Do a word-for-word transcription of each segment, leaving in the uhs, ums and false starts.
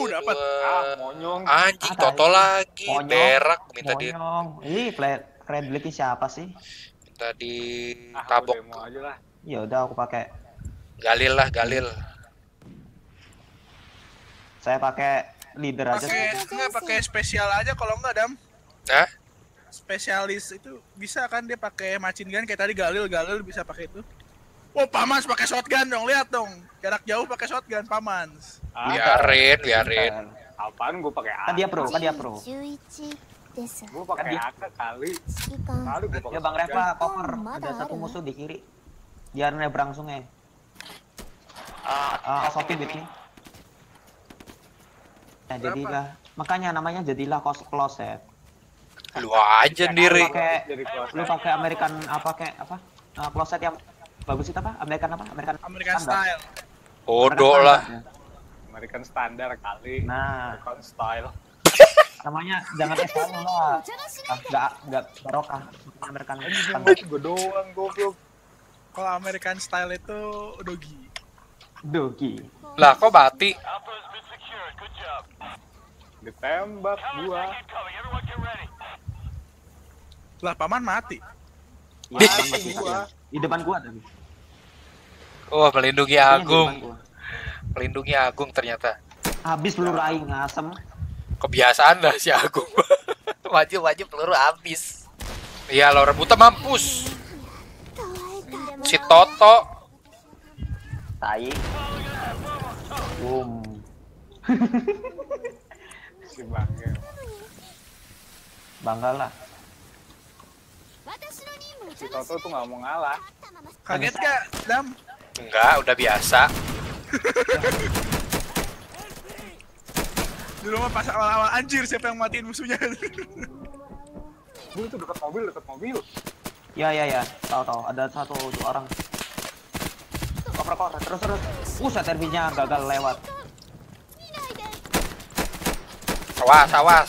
Aku dapat. Ah, monyong. Anjing, ah, Toto lagi. Monyong. Berak minta monyong. Di. Monyong. Ih, flat red blade ini siapa sih? Minta di ah, tabok. Ya udah aku pakai. Galil lah, Galil. Saya pakai leader pake, aja. Pakai pakai spesial aja kalau enggak, Dam. Hah? Spesialis itu bisa kan dia pakai machine gun kayak tadi Galil, Galil bisa pakai itu. Wah, Pamans pakai shotgun dong, lihat dong. Jarak jauh pakai shotgun Pamans. Ah, biarin, biarin. Apaan gua pakai A? Kan dia pro, kan dia pro. Gua pakai A K kali. Kali gua pakai. Ya Bang Reva, cover. Ada satu musuh di kiri. Biar nyebrang sungai. Ah, ah, sopin bit nih. Nah, jadilah. Makanya namanya jadilah close closet. Lu aja diri. Lu pakai American apa kayak apa? Uh, closet yang bagus itu apa? American apa? American, American style. Bodoh lah. American standar kali. Nah, American style. Namanya jangan S L lah. Enggak, enggak barokah. American standar. Gue doang goblok. Kalau American style itu dogi. Dogi. Lah kok bati? Ditembak gua. Lah Paman mati. Ya, mati gua. Di depan gua tadi. Oh, melindungi Agung. Melindungi Agung ternyata. Habis peluru aing ngasem. Kebiasaan lah si Agung. Wajib-wajib peluru habis. Iya, lo rebutan mampus. Si Toto. Tai. Boom. Si Bangga. Bangga lah. Si Toto tuh gak mau ngalah. Kaget gak, Dam? Enggak, udah biasa. Dulu mah pas awal-awal anjir siapa yang matiin musuhnya. Gue tuh deket mobil, deket mobil. Ya, ya, ya. Tahu tahu. Ada satu orang. Cover, cover. Terus, terus. Uh, Saterbinya gagal lewat. Awas, awas.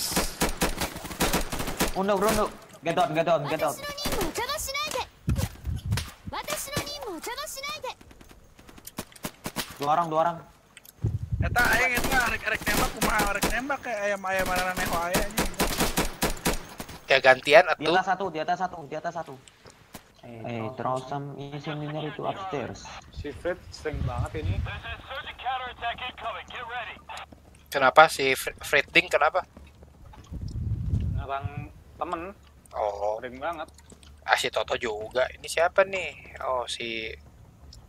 Unduk, unduk. Get down, get down, get down. Dua orang, dua orang. Eta, ayang, eta. Arek-arek nembak, kumaha arek nembak kayak ayam-ayam mana neho ayam. Ya gantian atau? Di atas satu, di atas satu, di atas satu. Eh, terus sam ini seminar itu upstairs. Si Fred sering banget ini. Kenapa si Freding kenapa? Abang temen. Oh. Sering banget. Ah si Toto juga. Ini siapa nih? Oh si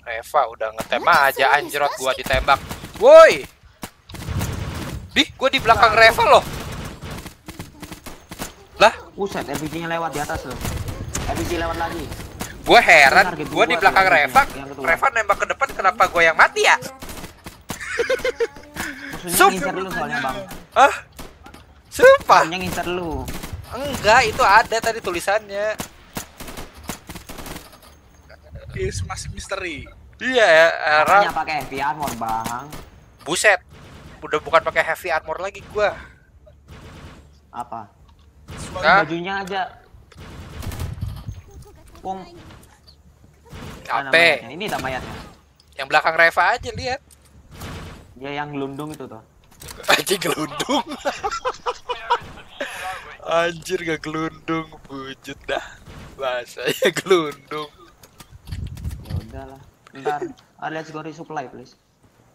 Reva udah ngetem aja anjrot gua ditembak. Woi. Dih, gua di belakang Reva loh. Lah, uset R P G-nya lewat di atas loh. R P G lewat lagi. Gua heran, gua di belakang Reva. Reva nembak ke depan kenapa gua yang mati ya? Musuhnya ngincer lu soalnya, Bang. Ah. Sumpah. Musuhnya ngincer lu. Enggak, itu ada tadi tulisannya. Is masih misteri. Iya ya, era. Hanya pakai heavy armor, Bang. Buset. Udah bukan pakai heavy armor lagi gua. Apa? Nah. Bajunya aja. Wong. Capek. Ini tak mayatnya. Yang belakang Reva aja lihat. Ya yang gelundung itu tuh. Anjir gelundung. Anjir gak gelundung, wujud dah. Bahasanya gelundung. Udahlah. Bentar, ah, let's go resupply please.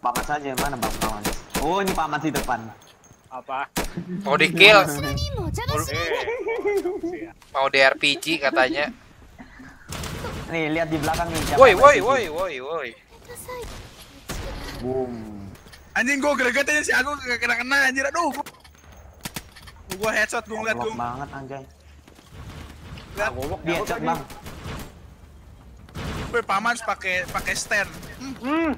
Paman saja mana Bang Paman? Oh, ini Paman di depan. Apa? Mau di kill. Mau di R P G katanya. Nih, lihat di belakang nih. Woi, woi, woi, woi, woi. Boom. Anjing gua greget aja si aku enggak kena-kena anjir. Aduh. Gua headshot gua ngeliat gua. Banget anjay. Lihat gobok dia headshot, Bang. Gue Paman pakai pakai stand. Mm. Mm.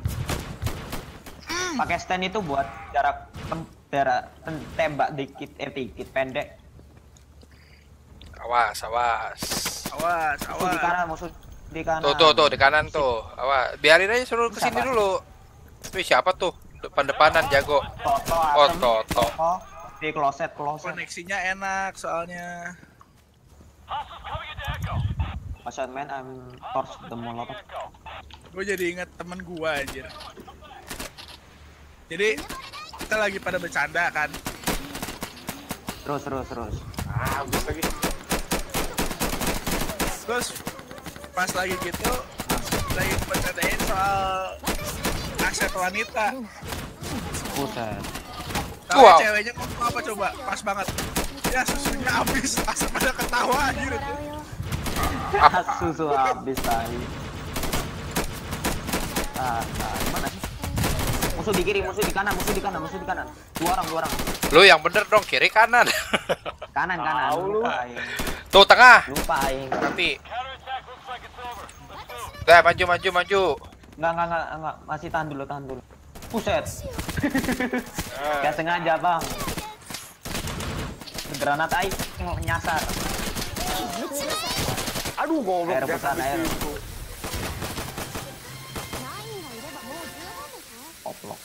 Pakai stand itu buat jarak tem, jarak tem, tembak dikit eh dikit pendek. Awas, awas. Awas, awas. Musuh di kanan, musuh di kanan. Tuh, tuh, tuh di kanan tuh. Awas, biarin aja suruh kesini siapa? Dulu. Wih, siapa tuh? Depan-depanan jago. Toto, oh, Toto. Toto. Di kloset, kloset. Koneksinya enak soalnya. Passion man, I'm torch the molotov. Gue jadi inget temen gue anjir. Jadi kita lagi pada bercanda kan. Terus terus terus. Ah, habis lagi. Terus pas lagi gitu lagi bercandain soal aset wanita. Buset. Tahu wow. Ceweknya ngomong apa coba? Pas banget. Ya susunya habis, asal pada ketawa anjir itu. Susu habis tadi. Ah, ah, mana sih? Musuh di kiri, musuh di kanan, musuh di kanan, musuh di kanan. Dua orang, dua orang. Lu yang bener dong, kiri kanan. Kanan kanan. Lu. Tuh tengah. Lupa aing. Nanti. Dah maju maju maju. Enggak enggak enggak enggak, masih tahan dulu, tahan dulu. Puset. Enggak sengaja, Bang. Granat aing nyasar. Aduh, goblok banget. Oplok.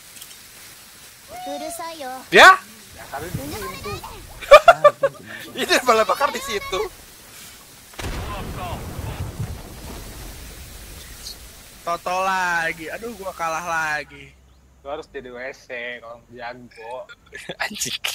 Ya? Itu malah bakar di situ. Toto lagi. Aduh, gua kalah lagi. Gua harus jadi W C kalau jago. Anjing.